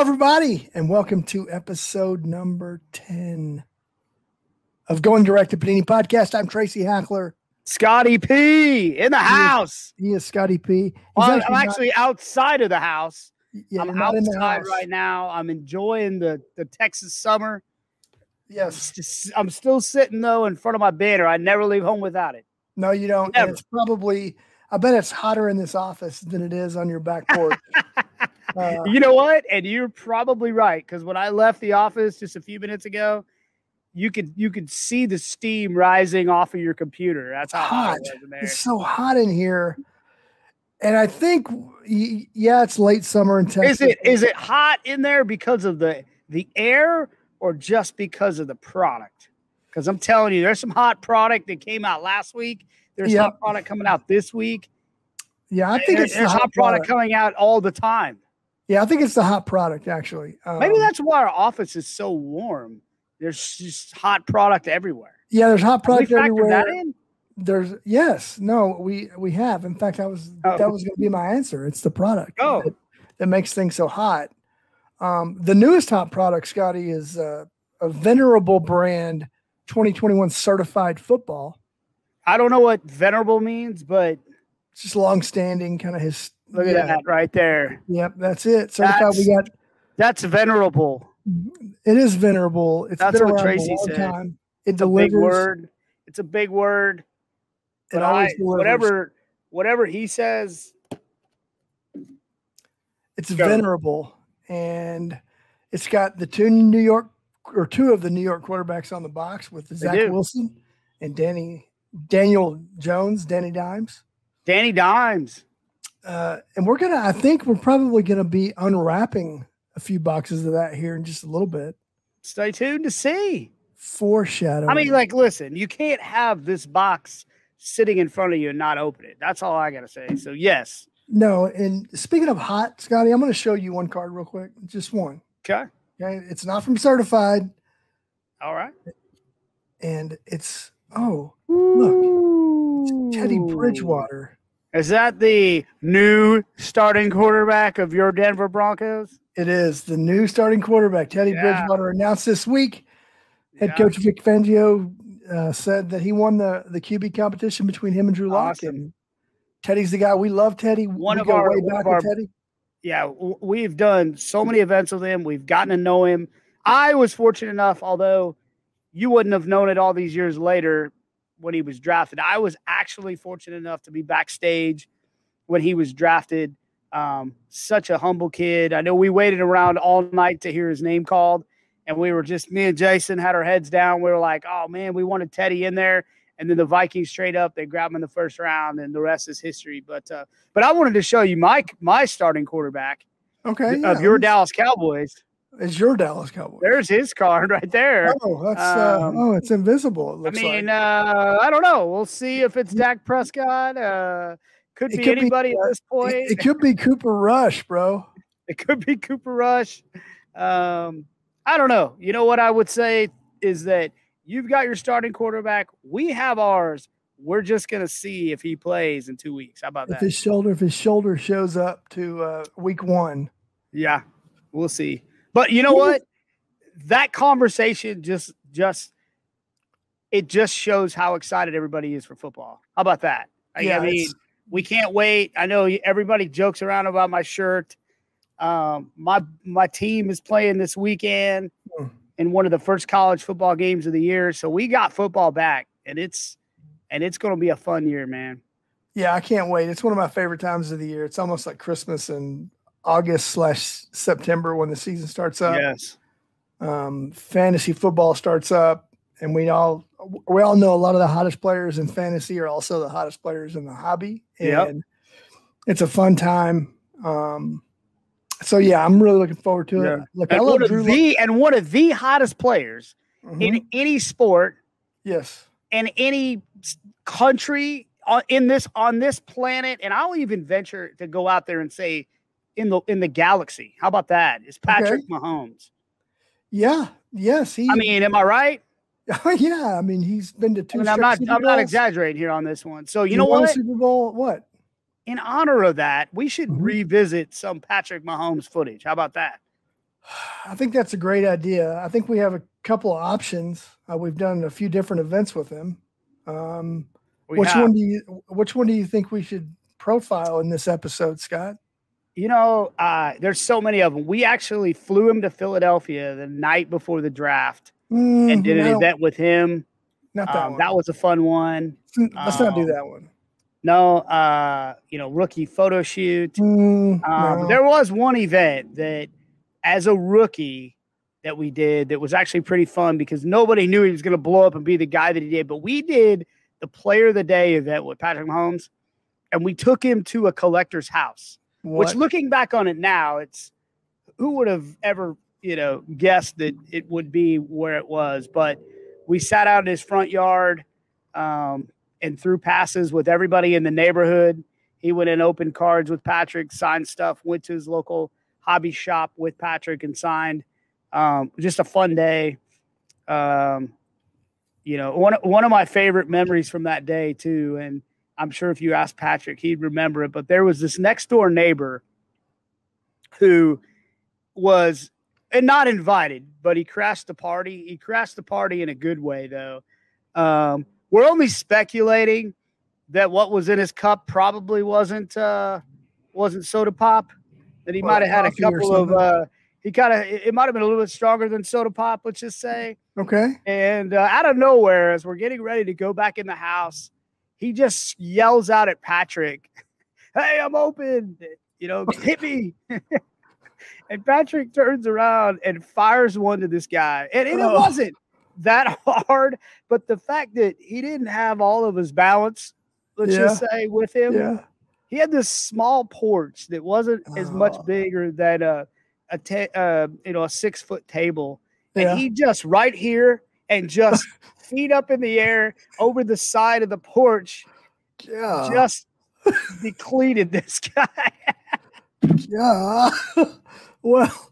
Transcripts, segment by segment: Hello, everybody, and welcome to episode number 10 of Going Direct to Panini Podcast. I'm Tracy Hackler. Scotty P in the house. He is Scotty P. Well, I'm actually outside of the house. Yeah, I'm outside right now. I'm enjoying the Texas summer. Yes. I'm still sitting, though, in front of my banner. I never leave home without it. No, you don't. And it's probably, I bet it's hotter in this office than it is on your back porch. You know what? And you're probably right, because when I left the office just a few minutes ago, you could see the steam rising off of your computer. That's how hot it was in there. It's so hot in here. And I think, yeah, it's late summer in Texas. Is it hot in there because of the air or just because of the product? Because I'm telling you, there's some hot product that came out last week. There's hot product coming out this week. Yeah, I think there's hot product coming out all the time. Yeah, I think it's the hot product, actually. Maybe that's why our office is so warm. There's just hot product everywhere. Yeah, there's hot product everywhere. Have we factored that in? We have. In fact, that was going to be my answer. It's the product that makes things so hot. The newest hot product, Scotty, is a venerable brand, 2021 Certified Football. I don't know what venerable means, but it's just long-standing, kind of his. Look at that right there. Yep, that's it. Certified. That's venerable. It is venerable. That's what Tracy said. Time. It delivers. Big word. It's a big word. But whatever he says, it's venerable, and it's got the two of the New York quarterbacks on the box with Zach Wilson and Danny Dimes. And I think we're probably going to be unwrapping a few boxes of that here in just a little bit. Stay tuned to see. Foreshadowing. I mean, like, listen, you can't have this box sitting in front of you and not open it. That's all I got to say. So, yes. No, and speaking of hot, Scotty, I'm going to show you one card real quick. Just one. Okay. It's not from Certified. All right. And it's, look, it's Teddy Bridgewater. Is that the new starting quarterback of your Denver Broncos? It is the new starting quarterback. Teddy Bridgewater announced this week. Head coach Vic Fangio said that he won the QB competition between him and Drew Lock. Awesome. And Teddy's the guy. We love Teddy. We go way back with Teddy. Yeah, we've done so many events with him. We've gotten to know him. I was fortunate enough, although you wouldn't have known it all these years later, when he was drafted. I was actually fortunate enough to be backstage when he was drafted. Such a humble kid. I know we waited around all night to hear his name called, and me and Jason had our heads down. We were like, oh man, we wanted Teddy in there. And then the Vikings straight up, they grabbed him in the first round, and the rest is history. But I wanted to show you my starting quarterback of your Dallas Cowboys. It's your Dallas Cowboys. There's his card right there. Oh, that's it's invisible. I mean, I don't know. We'll see if it's Dak Prescott. Could be anybody at this point. It could be Cooper Rush, bro. It could be Cooper Rush. I don't know. You know what I would say is that you've got your starting quarterback. We have ours. We're just gonna see if he plays in 2 weeks. How about that? If his shoulder shows up to week one. Yeah, we'll see. But you know what? That conversation just shows how excited everybody is for football. How about that? I mean, we can't wait. I know everybody jokes around about my shirt. My team is playing this weekend in one of the first college football games of the year. So we got football back, and it's going to be a fun year, man. Yeah, I can't wait. It's one of my favorite times of the year. It's almost like Christmas and August/September when the season starts up. Yes. Fantasy football starts up, and we all know a lot of the hottest players in fantasy are also the hottest players in the hobby. And it's a fun time. So yeah, I'm really looking forward to it. Look, I love Drew Lock, and one of the hottest players in any sport. Yes. And any country on this planet. And I'll even venture to go out there and say in the galaxy. How about that? It's Patrick Mahomes. Yeah. Yes. I mean, am I right? Yeah. I mean, he's been to two. I'm not exaggerating here on this one. So you know what? Super Bowl. What? In honor of that, we should revisit some Patrick Mahomes footage. How about that? I think that's a great idea. I think we have a couple of options. We've done a few different events with him. Which one do you think we should profile in this episode, Scott? You know, there's so many of them. We actually flew him to Philadelphia the night before the draft and did an event with him. Not that one. That was a fun one. Let's not do that one. No, you know, rookie photo shoot. There was one event that, as a rookie, that we did that was actually pretty fun because nobody knew he was going to blow up and be the guy that he did. But we did the Player of the Day event with Patrick Mahomes, and we took him to a collector's house. What? Which, looking back on it now, it's who would have ever, you know, guessed that it would be where it was. But we sat out in his front yard and threw passes with everybody in the neighborhood. He went and opened cards with Patrick, signed stuff, went to his local hobby shop with Patrick and signed. Just a fun day. You know, one of my favorite memories from that day too. And I'm sure if you asked Patrick, he'd remember it, but there was this next door neighbor who was not invited, but he crashed the party. He crashed the party in a good way though. We're only speculating that what was in his cup probably wasn't soda pop, that he might've had a couple of, it might've been a little bit stronger than soda pop, let's just say. Okay. And out of nowhere, as we're getting ready to go back in the house, he just yells out at Patrick, "Hey, I'm open, you know, hit me." And Patrick turns around and fires one to this guy. And it wasn't that hard, but the fact that he didn't have all of his balance, let's just say, with him, he had this small porch that wasn't as much bigger than a 6-foot table. And he just right here and just feet up in the air over the side of the porch, just depleted this guy. Well,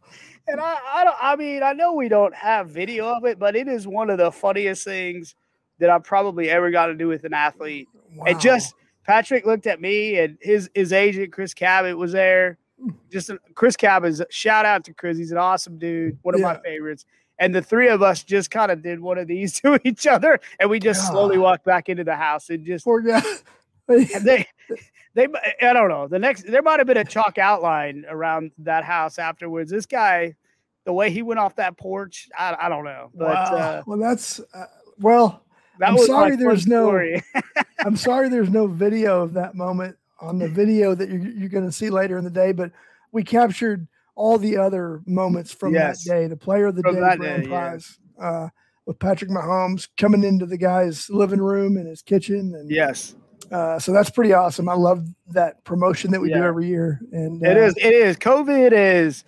and I know we don't have video of it, but it is one of the funniest things that I probably ever got to do with an athlete. Wow. And just Patrick looked at me, and his agent, Chris Cabot, was there. Chris Cabot, shout out to Chris. He's an awesome dude. One of my favorites. And the three of us just kind of did one of these to each other, and we just slowly walked back into the house and just. Poor guy. And they, I don't know. There might have been a chalk outline around that house afterwards. This guy, the way he went off that porch, I don't know. But I'm sorry there's no video of that moment on the video that you're going to see later in the day, but we captured all the other moments from that day, the Player of the Day grand prize, with Patrick Mahomes coming into the guy's living room and his kitchen. And so that's pretty awesome. I love that promotion that we do every year. And it is COVID is,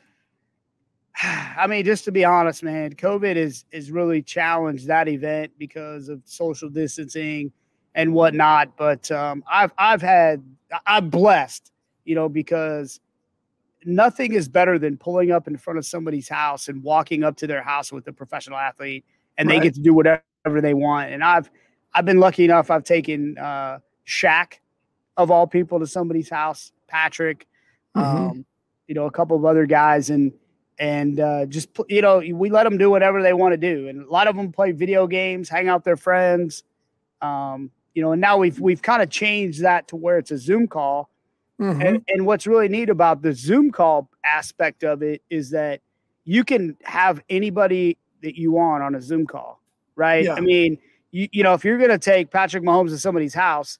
I mean, just to be honest, man, COVID is really challenged that event because of social distancing and whatnot. But I'm blessed, you know, because nothing is better than pulling up in front of somebody's house and walking up to their house with a professional athlete, and they get to do whatever they want. And I've been lucky enough. I've taken Shaq, of all people, to somebody's house, Patrick, you know, a couple of other guys, and just, you know, we let them do whatever they want to do. And a lot of them play video games, hang out with their friends, you know. And now we've kind of changed that to where it's a Zoom call. And what's really neat about the Zoom call aspect of it is that you can have anybody that you want on a Zoom call, right? Yeah. I mean, you know, if you're going to take Patrick Mahomes to somebody's house,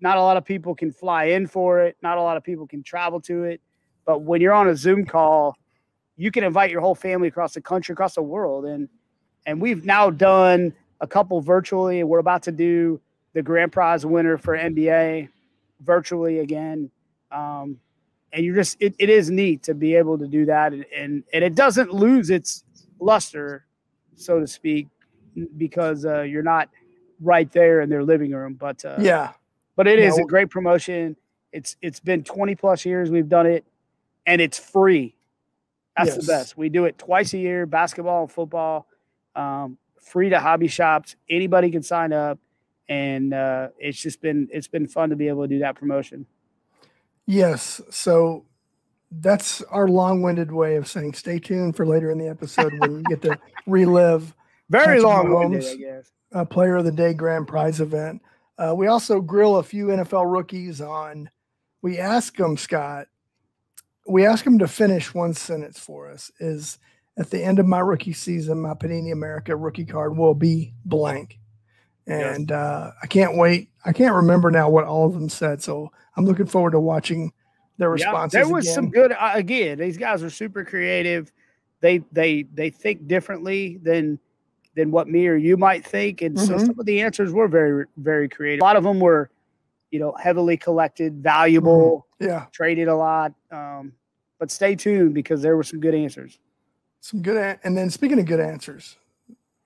not a lot of people can fly in for it. Not a lot of people can travel to it. But when you're on a Zoom call, you can invite your whole family across the country, across the world. And we've now done a couple virtually. We're about to do the grand prize winner for NBA virtually again. And you're just, it is neat to be able to do that. And it doesn't lose its luster, so to speak, because you're not right there in their living room. But it is a great promotion. It's been 20 plus years we've done it, and it's free. That's the best. We do it twice a year, basketball and football, free to hobby shops. Anybody can sign up. And it's been fun to be able to do that promotion. Yes. So that's our long-winded way of saying stay tuned for later in the episode when you get to relive very long-winded, I guess. Player of the Day grand prize event. We also grill a few NFL rookies on. We ask them, Scott, we ask them to finish one sentence for us. Is at the end of my rookie season, my Panini America rookie card will be blank. And yes. I can't wait. I can't remember now what all of them said. So I'm looking forward to watching their responses. Yeah, there was some good. Again, these guys are super creative. They think differently than what me or you might think. And so some of the answers were very, very creative. A lot of them were, you know, heavily collected, valuable, traded a lot. But stay tuned because there were some good answers. Some good. And then speaking of good answers,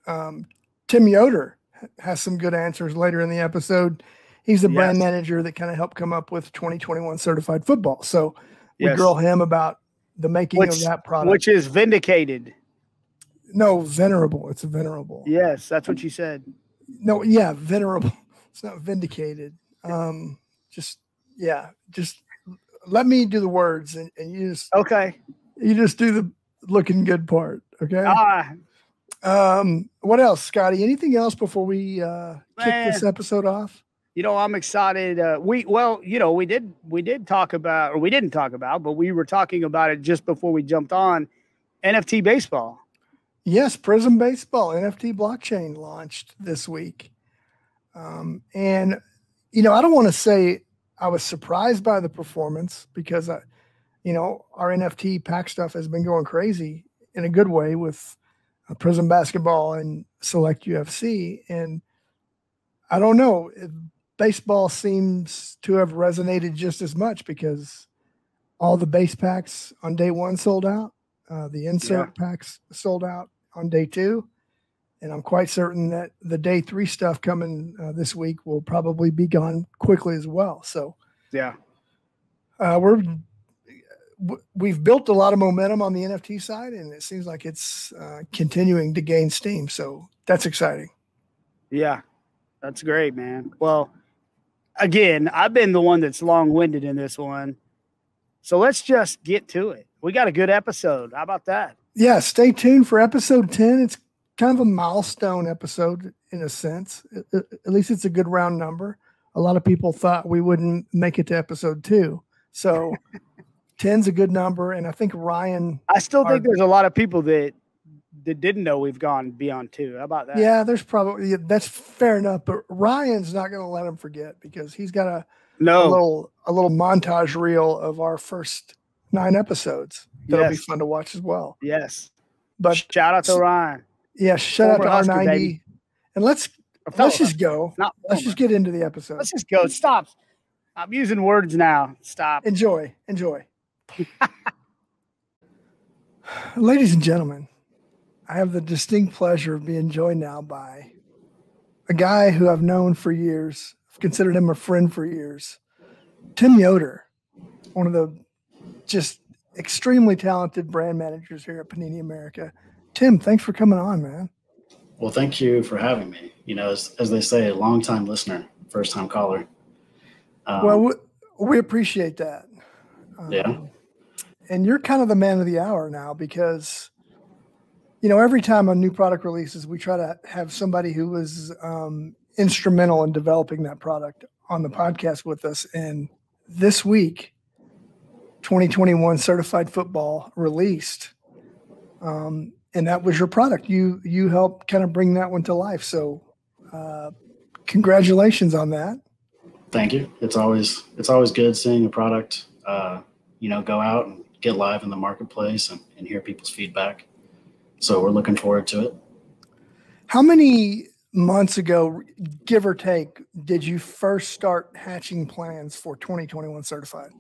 Tim Yoder has some good answers later in the episode. He's the brand manager that kind of helped come up with 2021 Certified Football. So we grill him about the making of that product. Which is vindicated. No, venerable. It's venerable. Yes, that's what you said. No, yeah, venerable. It's not vindicated. Just let me do the words and you just you just do the looking good part. Okay. What else, Scotty? Anything else before we kick this episode off? You know, I'm excited. We did talk about, or we didn't talk about, but we were talking about it just before we jumped on NFT baseball. Yes, Prism Baseball NFT blockchain launched this week. And, you know, I don't want to say I was surprised by the performance because, our NFT pack stuff has been going crazy in a good way with Prism Basketball and Select UFC. And I don't know, baseball seems to have resonated just as much because all the base packs on day one sold out. The insert packs sold out on day two, and I'm quite certain that the day three stuff coming this week will probably be gone quickly as well. So, we've built a lot of momentum on the NFT side, and it seems like it's continuing to gain steam. So that's exciting. Yeah, that's great, man. Well, again, I've been the one that's long-winded in this one, so let's just get to it. We got a good episode. How about that? Yeah, stay tuned for episode 10. It's kind of a milestone episode in a sense. At least it's a good round number. A lot of people thought we wouldn't make it to episode 2. So 10's a good number, and I think Ryan... I still think there's a lot of people that didn't know we've gone beyond 2. How about that? Yeah, there's probably... that's fair enough, but Ryan's not going to let him forget because he's got a little montage reel of our first... 9 episodes. That'll be fun to watch as well. Yes. But shout out to Ryan. Yeah, shout out to R90. Baby. And let's just go. Let's just get into the episode. Let's just go. Stop. I'm using words now. Stop. Enjoy. Ladies and gentlemen, I have the distinct pleasure of being joined now by a guy who I've known for years. I've considered him a friend for years. Tim Yoder, one of the just extremely talented brand managers here at Panini America. Tim, thanks for coming on, man. Well, thank you for having me. You know, as they say, a long-time listener, first-time caller. Well, we appreciate that. And you're kind of the man of the hour now because, you know, every time a new product releases, we try to have somebody who was instrumental in developing that product on the podcast with us. And this week, 2021 Certified Football released, and that was your product. You helped kind of bring that one to life. So, congratulations on that. Thank you. It's always good seeing a product, go out and get live in the marketplace and hear people's feedback. So we're looking forward to it. How many months ago, give or take, did you first start hatching plans for 2021 Certified?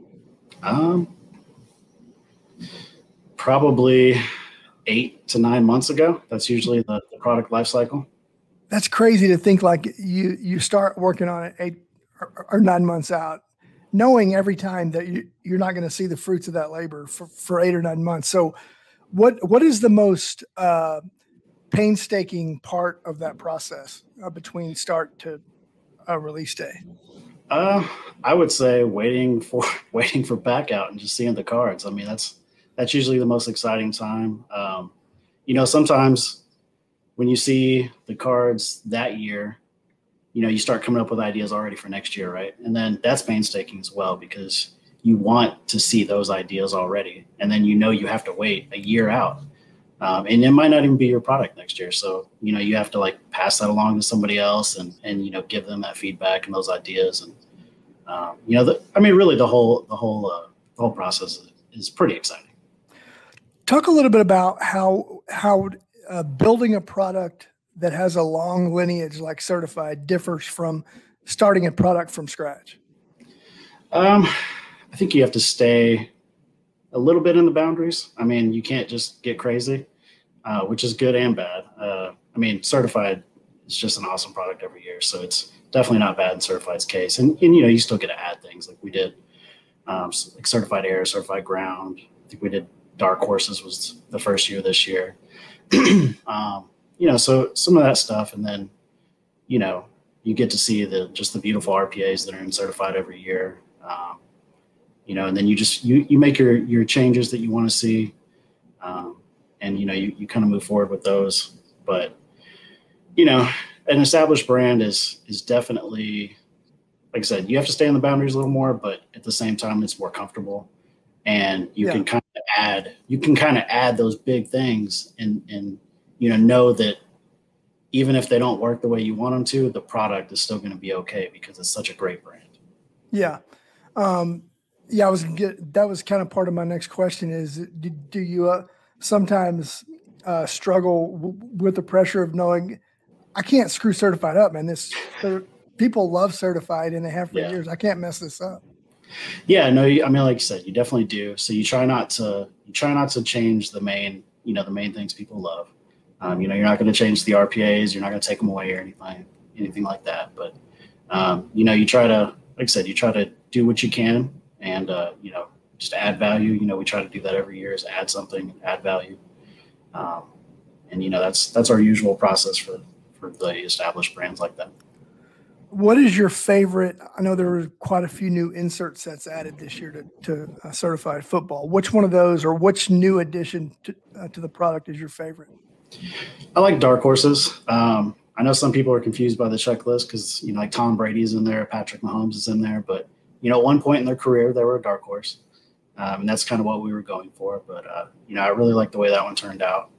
Probably 8 to 9 months ago. That's usually the product life cycle. That's crazy to think like you start working on it 8 or 9 months out, knowing every time that you're not going to see the fruits of that labor for 8 or 9 months. So what is the most painstaking part of that process between start to release day? I would say waiting for back out and just seeing the cards. I mean, that's usually the most exciting time. You know, sometimes when you see the cards that year, you know, you start coming up with ideas already for next year, right? And then that's painstaking as well, because you want to see those ideas already. And then, you know, you have to wait a year out. And it might not even be your product next year. So, you know, you have to like pass that along to somebody else and, you know, give them that feedback and those ideas. And, you know, really the whole process is pretty exciting. Talk a little bit about how building a product that has a long lineage like Certified differs from starting a product from scratch. I think you have to stay a little bit in the boundaries. I mean, you can't just get crazy, which is good and bad. I mean, Certified is just an awesome product every year, so it's definitely not bad in Certified's case. And you know, you still get to add things like we did, like Certified Air, Certified Ground. I think we did Dark Horses was the first year this year. You know, so some of that stuff, and then, you know, you get to see just the beautiful RPAs that are in Certified every year. You know, and then you make your changes that you want to see. And, you know, you kind of move forward with those. But, you know, an established brand is definitely, like I said, you have to stay in the boundaries a little more, but at the same time, it's more comfortable. And you can kind of add, those big things and, you know that even if they don't work the way you want them to, the product is still going to be okay because it's such a great brand. Yeah. Yeah, that was kind of part of my next question is, do you sometimes struggle with the pressure of knowing I can't screw Certified up, man? People love Certified and they have for years. I can't mess this up. Yeah, no, I mean, like you said, you definitely do. So you try not to change the main things people love. You know, you're not going to change the RPAs. You're not going to take them away or anything like that. But, you know, you try to, like I said, you try to do what you can. And, you know, just add value. You know, we try to do that every year is add something, add value. And, you know, that's our usual process for the established brands like that. What is your favorite? I know there were quite a few new insert sets added this year to Certified football. Which one of those or which new addition to the product is your favorite? I like Dark Horses. I know some people are confused by the checklist because, you know, like Tom Brady's in there, Patrick Mahomes is in there, but you know, at one point in their career, they were a dark horse. And that's kind of what we were going for. But, you know, I really like the way that one turned out.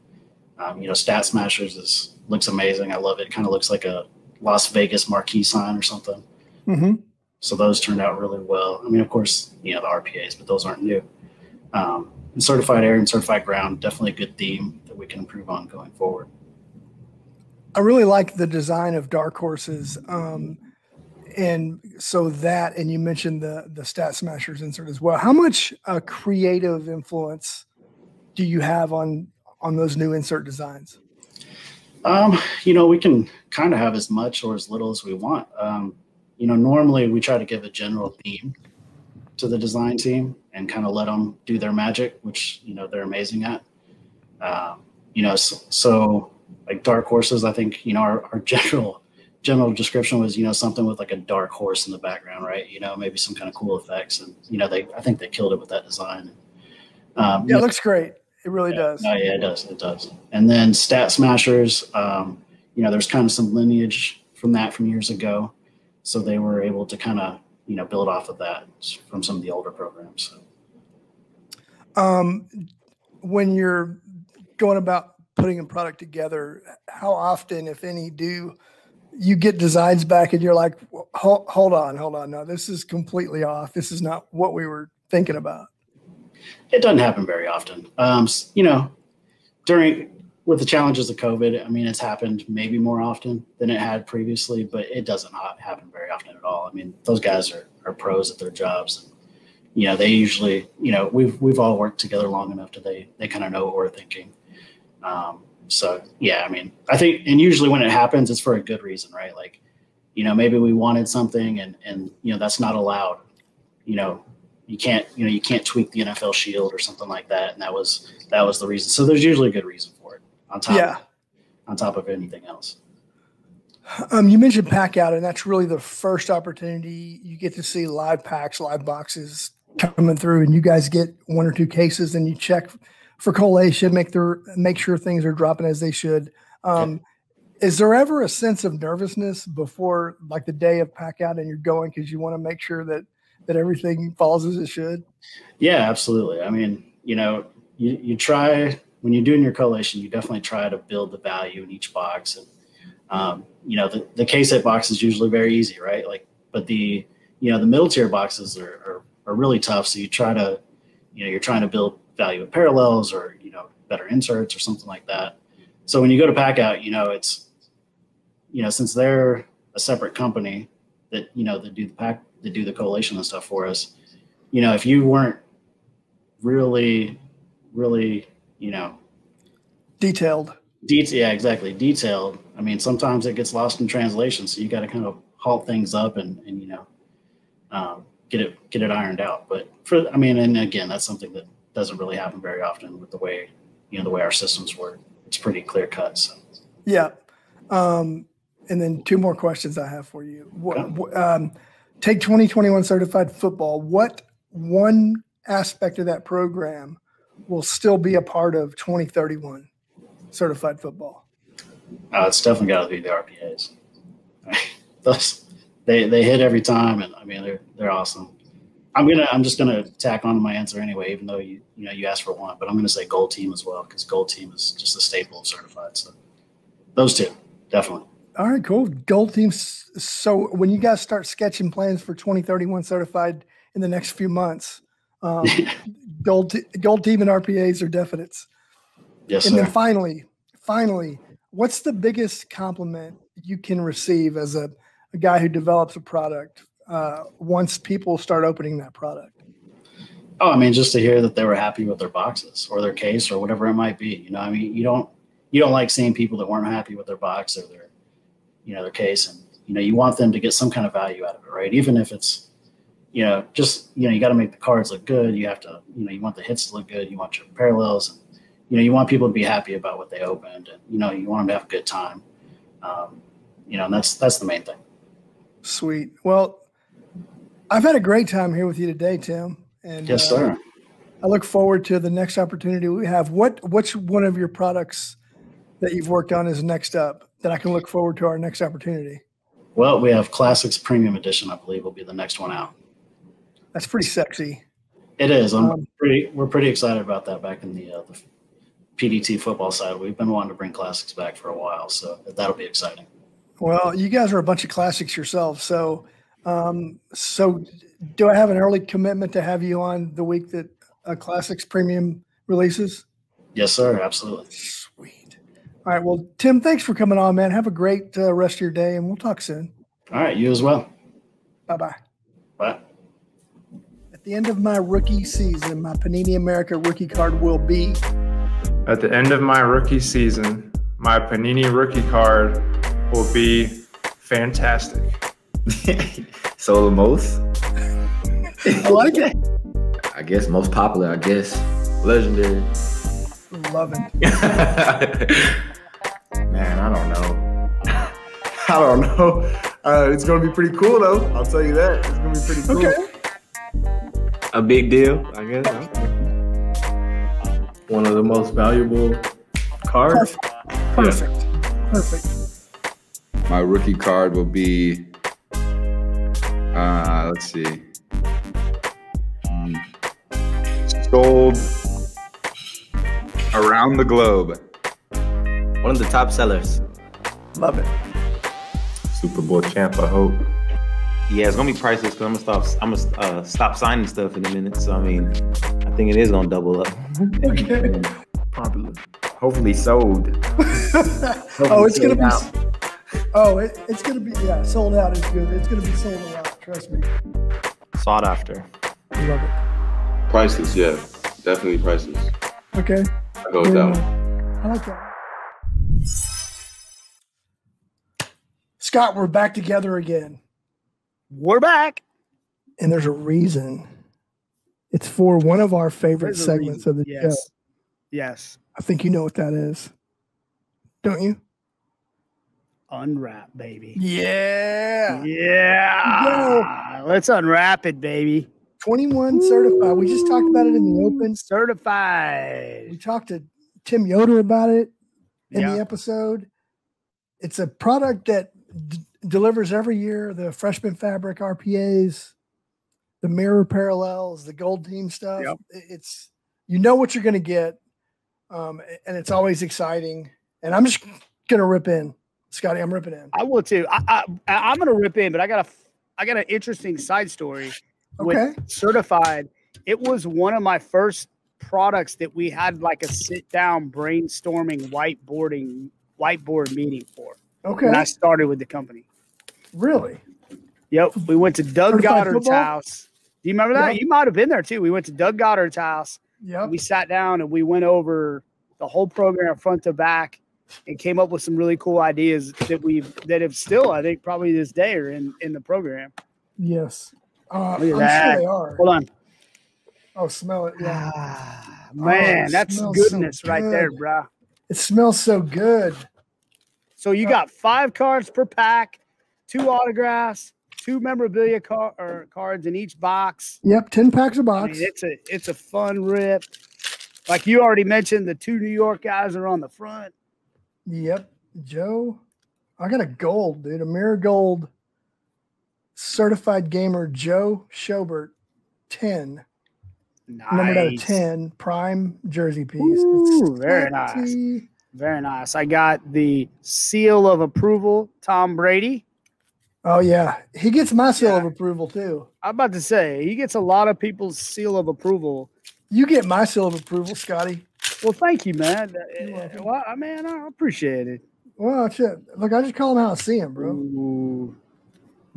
You know, Stat Smashers looks amazing. I love it. It kind of looks like a Las Vegas marquee sign or something. Mm-hmm. So those turned out really well. I mean, of course, you know, the RPAs, but those aren't new. And Certified Air and Certified Ground, definitely a good theme that we can improve on going forward. I really like the design of Dark Horses. And so that, and you mentioned the Stat Smashers insert as well. How much creative influence do you have on those new insert designs? You know, we can kind of have as much or as little as we want. You know, normally we try to give a general theme to the design team and kind of let them do their magic, which, you know, they're amazing at. You know, so like Dark Horses, I think, you know, our general description was, you know, something with like a dark horse in the background, right? You know, maybe some kind of cool effects. And, you know, I think they killed it with that design. Yeah, it looks great. It really does. No, yeah, it does. And then Stat Smashers, you know, there's kind of some lineage from years ago. So they were able to kind of, you know, build off of that from some of the older programs. So. When you're going about putting a product together, how often, if any, do you get designs back and you're like, hold on. No, this is completely off. This is not what we were thinking about. It doesn't happen very often. You know, with the challenges of COVID, I mean, it's happened maybe more often than it had previously, but it doesn't happen very often at all. I mean, those guys are pros at their jobs. And, you know, they usually, you know, we've all worked together long enough that they kind of know what we're thinking. So, yeah, I mean, I think, and usually when it happens, it's for a good reason, right? Like, you know, maybe we wanted something and, you know, that's not allowed. You know, you can't tweak the NFL shield or something like that. And that was the reason. So there's usually a good reason for it on top of anything else. You mentioned pack out, and that's really the first opportunity you get to see live packs, live boxes coming through, and you guys get one or two cases, and you check for collation, make sure things are dropping as they should. Is there ever a sense of nervousness before, like, the day of pack out and you're going because you want to make sure that everything falls as it should? Yeah, absolutely. I mean, you know, you try when you're doing your collation, you definitely try to build the value in each box. And, you know, the case set box is usually very easy, right? Like, but the middle tier boxes are really tough. So you try to, you're trying to build value of parallels or, better inserts or something like that. So when you go to pack out, it's, since they're a separate company that, that do the pack, that do the collation and stuff for us, if you weren't really, detailed. Yeah, exactly. Detailed. I mean, sometimes it gets lost in translation. So you got to kind of halt things up and get it ironed out. But I mean, and again, that's something that doesn't really happen very often with the way, the way our systems work. It's pretty clear cut. So. Yeah. And then two more questions I have for you. Take 2021 certified football. What one aspect of that program will still be a part of 2031 certified football? It's definitely got to be the RPAs. They hit every time, and I mean they're awesome. I'm just gonna tack on to my answer anyway, even though you asked for one, but I'm gonna say Gold Team as well, because Gold Team is just a staple of certified. So those two definitely. All right, cool. Gold Team. So when you guys start sketching plans for 2031 certified in the next few months, Gold Team and RPAs are definites. Yes, and sir. Then finally, what's the biggest compliment you can receive as a guy who develops a product once people start opening that product? Oh, I mean, just to hear that they were happy with their boxes or their case or whatever it might be. I mean, you don't like seeing people that weren't happy with their box or their, their case, and you want them to get some kind of value out of it, right? Even if it's you got to make the cards look good. You have to, you want the hits to look good. You want your parallels, and, you want people to be happy about what they opened, and, you want them to have a good time. And that's the main thing. Sweet. Well, I've had a great time here with you today, Tim. And yes, sir. I look forward to the next opportunity we have. What's one of your products that you've worked on is next up that I can look forward to our next opportunity? Well, we have Classics Premium Edition, I believe, will be the next one out. That's pretty sexy. It is. We're pretty excited about that. Back in the PDT football side, we've been wanting to bring classics back for a while, so that'll be exciting. Well, you guys are a bunch of classics yourselves, so do I have an early commitment to have you on the week that Classics Premium releases? Yes, sir. Absolutely. Sweet. All right. Well, Tim, thanks for coming on, man. Have a great rest of your day, and we'll talk soon. All right. You as well. Bye-bye. Bye. At the end of my rookie season, my Panini America rookie card will be. At the end of my rookie season, my Panini rookie card will be fantastic. So the most? I like it. I guess most popular, I guess. Legendary. Love it. Man, I don't know. I don't know. It's going to be pretty cool, though. I'll tell you that. It's going to be pretty cool. Okay. A big deal, I guess. One of the most valuable cards. Perfect. Yeah. Perfect. My rookie card will be, let's see, sold around the globe. One of the top sellers. Love it. Super Bowl champ, I hope. Yeah, it's gonna be priceless because I'm gonna stop signing stuff in a minute. So I mean, I think it is gonna double up. Okay. Popular. Hopefully sold. Hopefully it's gonna be, yeah, sold out is good. It's gonna be sold a lot. Trust me. Sought after. Love it. Priceless, yeah, definitely priceless. Okay. I go down. I like that. Scott, we're back together again. We're back. And there's a reason. It's for one of our favorite segments of the show. Yes. I think you know what that is. Don't you? unwrap, baby. Yeah. Yeah. Let's unwrap it, baby. 21 Ooh. Certified. We just talked about it in the open. Certified. We talked to Tim Yoder about it in the episode. It's a product that delivers every year, the freshman fabric RPAs, the mirror parallels, the gold team stuff. Yep. It's, you know what you're going to get. And it's always exciting. And I'm just going to rip in, Scotty. I'm ripping in. I will too. I'm going to rip in, but I got an interesting side story with Certified. It was one of my first products that we had like a sit down brainstorming whiteboard meeting for. Okay. When I started with the company. Really? Yep. We went to Doug Goddard's house. Do you remember that? Yep. You might've been there too. We went to Doug Goddard's house. Yeah. We sat down and we went over the whole program front to back and came up with some really cool ideas that have still, I think probably this day are in the program. Yes. I'm sure they are. Hold on. Oh, smell it. Yeah. Ah, man, that's goodness right there, bro. It smells so good. So you got 5 cards per pack, 2 autographs, 2 memorabilia cards in each box. Yep, 10 packs a box. I mean, it's a fun rip. Like you already mentioned, the 2 New York guys are on the front. Yep, Joe. I got a gold, dude, a mirror gold certified gamer Joe Schobert 10. Nice. Numbered out of 10 prime jersey piece. Ooh, very nice. Very nice. I got the seal of approval, Tom Brady. Oh, yeah. He gets my seal of approval, too. I'm about to say, he gets a lot of people's seal of approval. You get my seal of approval, Scotty. Well, thank you, man. Well, man, I appreciate it. Well, shit. Look, I just call him out and see him, bro. Ooh.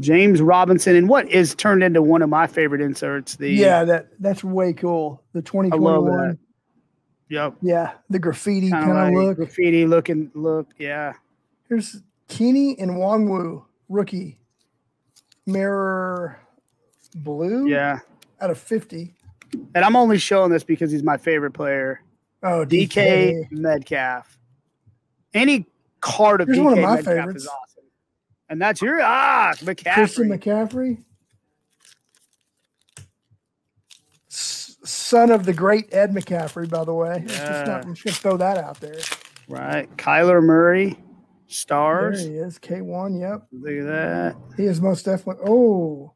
James Robinson, and what is turned into one of my favorite inserts. That's way cool. The 2021. I love that. Yep. Yeah, the graffiti kind of look. Graffiti looking look, yeah. Here's Keeney and Wongwu, rookie. Mirror blue. Yeah. Out of 50. And I'm only showing this because he's my favorite player. Oh, DK Metcalf. Any card of DK Metcalf favorites. Is awesome. And that's your McCaffrey. Christian McCaffrey. Son of the great Ed McCaffrey, by the way. Yeah. I'm just going to throw that out there. Right. Kyler Murray, stars. There he is, K1, yep. Look at that. He is most definitely. Oh,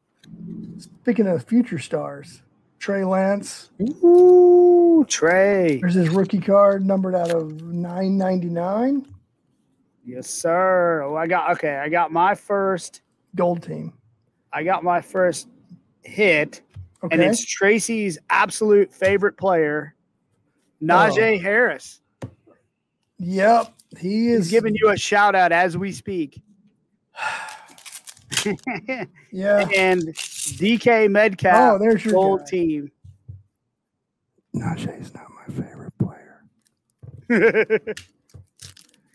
speaking of future stars, Trey Lance. Ooh, Trey. There's his rookie card numbered out of 999. Yes, sir. Oh, I got my first. Gold team. I got my first hit. Okay. And it's Tracy's absolute favorite player, Najee Harris. Yep. He's giving you a shout out as we speak. Yeah. And DK Metcalf, there's your gold team. Najee's not my favorite player.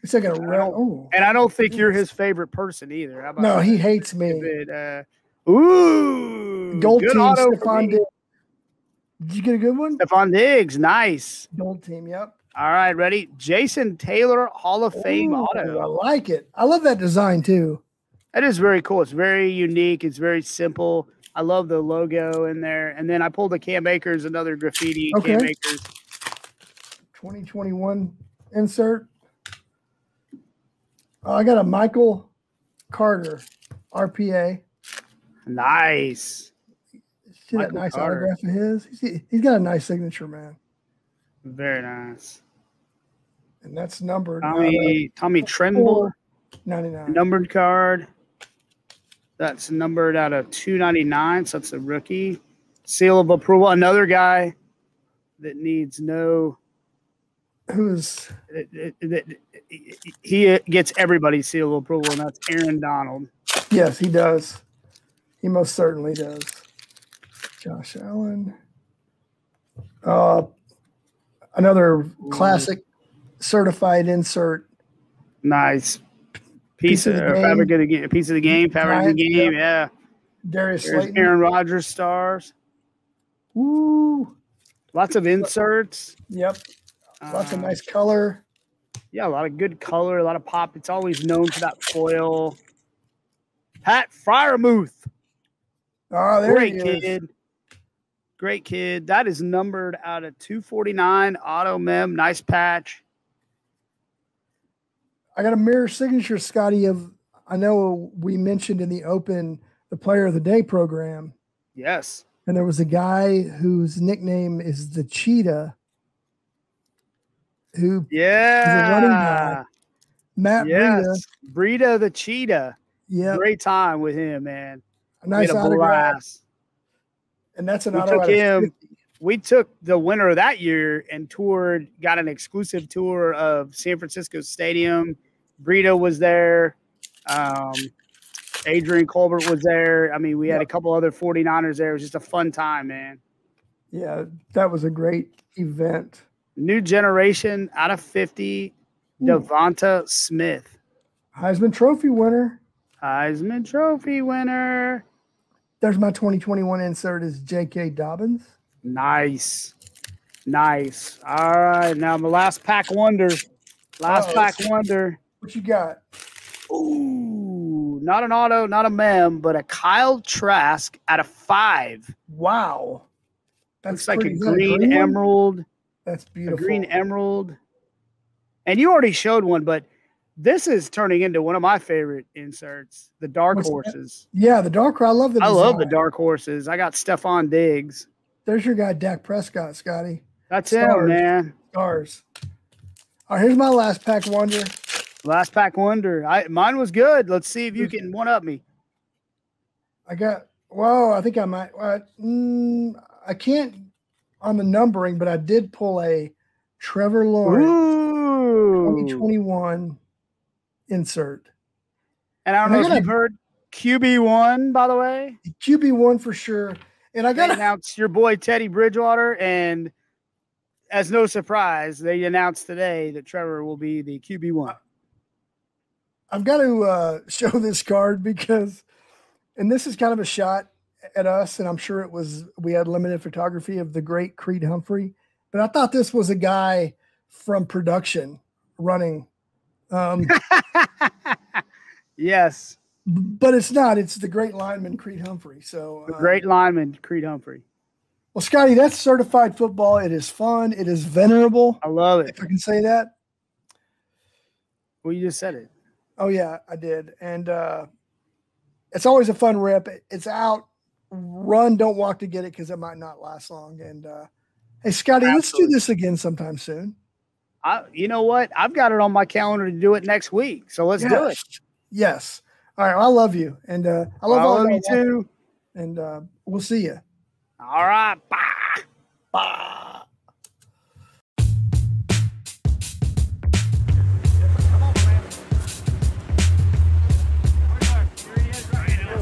It's like a round. And I don't think you're his favorite person either. How about he hates me. Ooh, gold team, Stephon Diggs. Did you get a good one? Stephon Diggs, nice. Gold team, yep. All right, ready? Jason Taylor, Hall of Fame auto. I like it. I love that design, too. That is very cool. It's very unique. It's very simple. I love the logo in there. And then I pulled a Cam Akers, another graffiti Cam Akers. 2021 insert. I got a Michael Carter RPA. Nice. See that nice autograph of his? He's got a nice signature, man. Very nice. And that's numbered. Tommy Tremble. 99. Numbered card. That's numbered out of 299. So that's a rookie. Seal of approval. Another guy that needs no. Who's. He gets everybody's seal of approval, and that's Aaron Donald. Yes, he does. He most certainly does. Josh Allen. Another classic certified insert. Nice. Piece of the game. Fabric of the game. Yeah. Darius Slayton. Aaron Rodgers stars. Woo. Lots of inserts. Yep. Lots of nice color. Yeah, a lot of good color, a lot of pop. It's always known for that foil. Pat Fryermuth. Oh, there he is. Great kid. Great kid. That is numbered out of 249. Auto mem. Nice patch. I got a mirror signature, Scotty, of, I know we mentioned in the open the Player of the Day program. Yes. And there was a guy whose nickname is the Cheetah. Who is a running guy. Matt Breida. Breida the Cheetah. Yeah. Great time with him, man. A nice autograph. And that's an autograph. We took the winner of that year and toured, got an exclusive tour of San Francisco Stadium. Breida was there. Adrian Colbert was there. I mean, we had a couple other 49ers there. It was just a fun time, man. Yeah, that was a great event. New generation out of 50, Devonta Smith. Heisman Trophy winner. Heisman Trophy winner. There's my 2021 insert is J.K. Dobbins. Nice. Nice. All right. Now my last pack wonder. Last pack wonder. What you got? Ooh, not an auto, not a mem, but a Kyle Trask out of 5. Wow. That's looks like a green emerald. That's beautiful. A green emerald. And you already showed one, but this is turning into one of my favorite inserts, the Dark Horses. Yeah, the Dark Horses. I love the design. I love the Dark Horses. I got Stephon Diggs. There's your guy, Dak Prescott, Scotty. That's him, man. Stars. All right, here's my last pack wonder. Last pack wonder. Mine was good. Let's see if you can one-up me. I got – I think I might I can't – on the numbering, but I did pull a Trevor Lawrence 2021 insert. And I don't know if you've heard QB1, by the way. QB1 for sure. And I got to announce your boy Teddy Bridgewater. And as no surprise, they announced today that Trevor will be the QB1. I've got to show this card because, and this is kind of a shot at us, and I'm sure it was, we had limited photography of the great Creed Humphrey, but I thought this was a guy from production running. Yes, but it's not. It's the great lineman Creed Humphrey. So the great lineman Creed Humphrey. Well, Scotty, that's certified football. It is fun. It is venerable. I love it. If I can say that. Well, you just said it. Oh yeah, I did, and it's always a fun rip. It's out. Run, don't walk to get it because it might not last long. And hey, Scotty, let's do this again sometime soon. You know what? I've got it on my calendar to do it next week, so let's do it. Yes. All right. Well, I love you, and I love all of you too. And we'll see you. All right. Bye. Bye.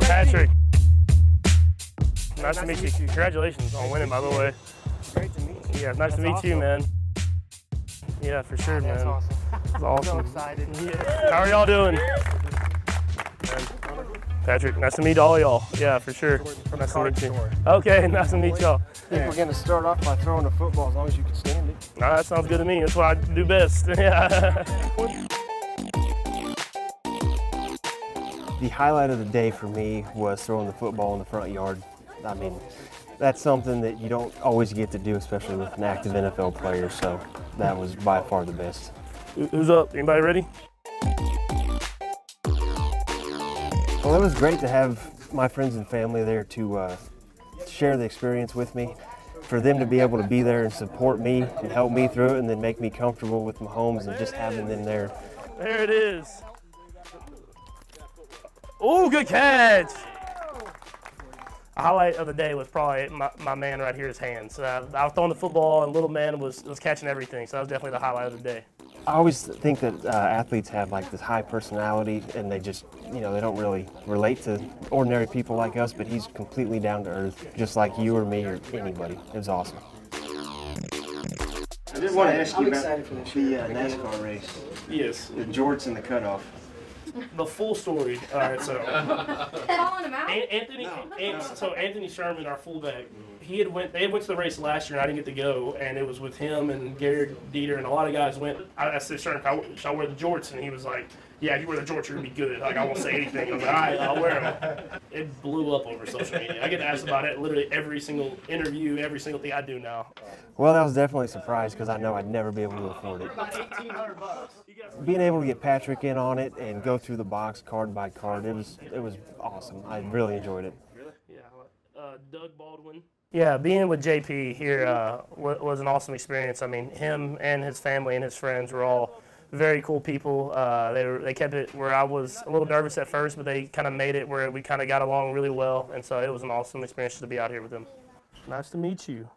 Patrick. Nice to meet you. Congratulations on winning, by the way. Great to meet you. Yeah, nice to meet you, man. Yeah, for sure, man. That's awesome. That's awesome. I'm so excited. Yeah. How are y'all doing? Man. Patrick, nice to meet all y'all. Yeah, for sure. Nice to meet you. Okay, nice to meet y'all. I think we're going to start off by throwing the football as long as you can stand it. Nah, that sounds good to me. That's what I do best. Yeah. The highlight of the day for me was throwing the football in the front yard. I mean, that's something that you don't always get to do, especially with an active NFL player, so that was by far the best. Who's up? Anybody ready? Well, it was great to have my friends and family there to share the experience with me. For them to be able to be there and support me and help me through it and then make me comfortable with Mahomes and just having them there. There it is. Oh, good catch. Highlight of the day was probably my man right here, his hands. I was throwing the football, and little man was catching everything, so that was definitely the highlight of the day. I always think that athletes have like this high personality, and they just, you know, they don't really relate to ordinary people like us, but he's completely down to earth, just like you or me or anybody. It was awesome. I did want to ask you about the NASCAR race. Yes. The jorts and the cutoff. the full story. All right, so calling him out. Anthony Sherman, our fullback, they went to the race last year, and I didn't get to go, and it was with him and Gary Dieter, and a lot of guys went. I said, Sherman, should I wear the jorts? And he was like, yeah, if you wear the jorts, you're gonna be good. Like, I won't say anything. I was like, all right, I'll wear them. It blew up over social media. I get asked about it literally every single interview, every single thing I do now. Well, that was definitely a surprise because I know I'd never be able to afford it. $1,800. Being able to get Patrick in on it and go through the box card by card, it was awesome. I really enjoyed it. Really? Yeah. Doug Baldwin. Yeah, being with JP here was an awesome experience. I mean, him and his family and his friends were all very cool people. They kept it where I was a little nervous at first, but they kind of made it where we kind of got along really well, and so it was an awesome experience to be out here with them. Nice to meet you.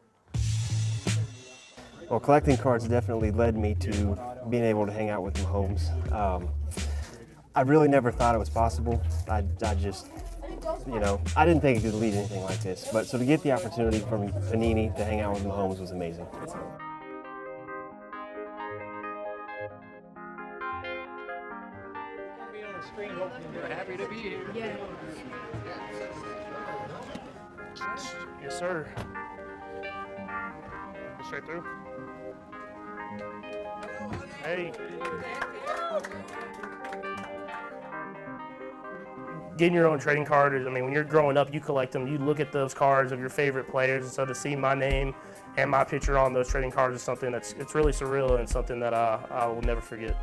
Well, collecting cards definitely led me to being able to hang out with Mahomes. I really never thought it was possible. I didn't think it could lead to anything like this, but so to get the opportunity from Panini to hang out with Mahomes was amazing. We're happy to be here. Yeah. Yes, sir. Straight through. Hey. Getting your own trading card is, I mean, when you're growing up, you collect them. You look at those cards of your favorite players, and so to see my name and my picture on those trading cards is something that's really surreal and something that I will never forget.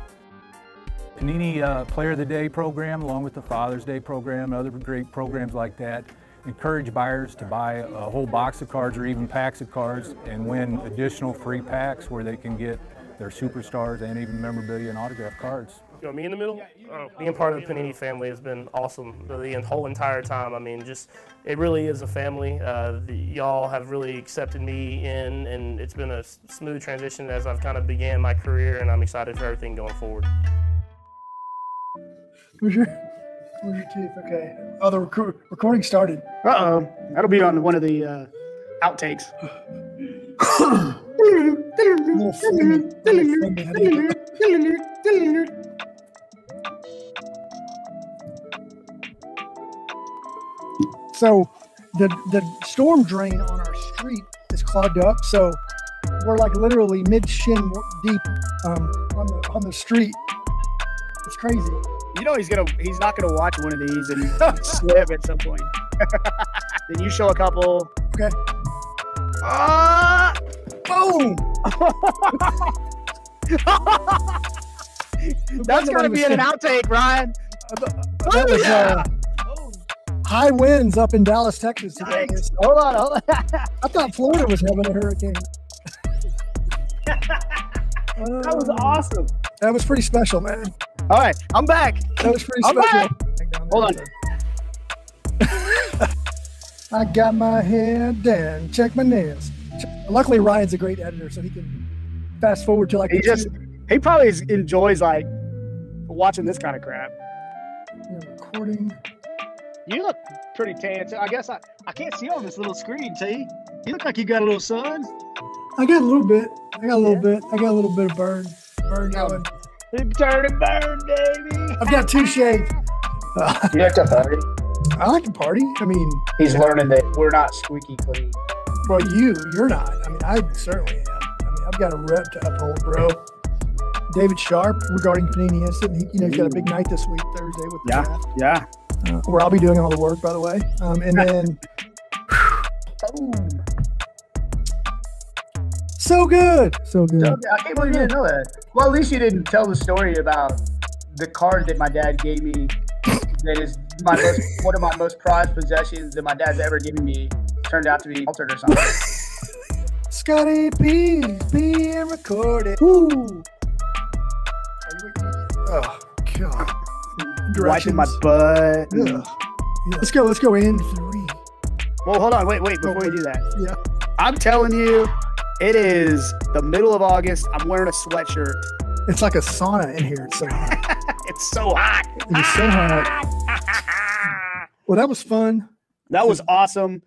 Panini Player of the Day program, along with the Father's Day program and other great programs like that, encourage buyers to buy a whole box of cards or even packs of cards and win additional free packs where they can get their superstars and even memorabilia and autograph cards. You know, me in the middle? Being part of the Panini family has been awesome the whole entire time. I mean, just, it really is a family. Y'all have really accepted me in, and it's been a smooth transition as I've kind of began my career, and I'm excited for everything going forward. Where's your teeth? Okay. Oh, the recording started. Uh-oh. That'll be on one of the outtakes. So the storm drain on our street is clogged up, so we're like literally mid-shin deep on the street. It's crazy. You know he's not gonna watch one of these and slip at some point. Then you show a couple. Okay. Boom! That's gonna be an outtake, Ryan. That was high winds up in Dallas, Texas today. Yikes. Hold on. I thought Florida was having a hurricane. That was awesome. That was pretty special, man. All right, I'm back. That was pretty special. Hold on. I got my head down. Check my nails. Luckily, Ryan's a great editor, so he can fast forward to like. He probably enjoys like watching this kind of crap. You're recording. You look pretty tan. I guess I can't see on this little screen, T. You look like you got a little sun. I got a little bit. I got a little bit of burn. Burn going. Turn and burn, baby. I've got two shades. You like to party? I like to party. I mean, he's learning that we're not squeaky clean. Well, you're not. I mean, I certainly am. I mean, I've got a rep to uphold, bro. David Sharp regarding Panini Instant. He's got a big night this week, Thursday with the draft, where I'll be doing all the work, by the way. And then, So good. I can't believe you didn't know that. Well, at least you didn't tell the story about the card that my dad gave me. That is one of my most prized possessions that my dad's ever given me. Turned out to be altered or something. Scotty P being recorded. Woo. Oh God. Wiping my butt. Yeah. Let's go in three. Well, hold on. Wait. Before we do that, I'm telling you. It is the middle of August. I'm wearing a sweatshirt. It's like a sauna in here. It's so hot. It's so hot. Well, that was fun. That was awesome.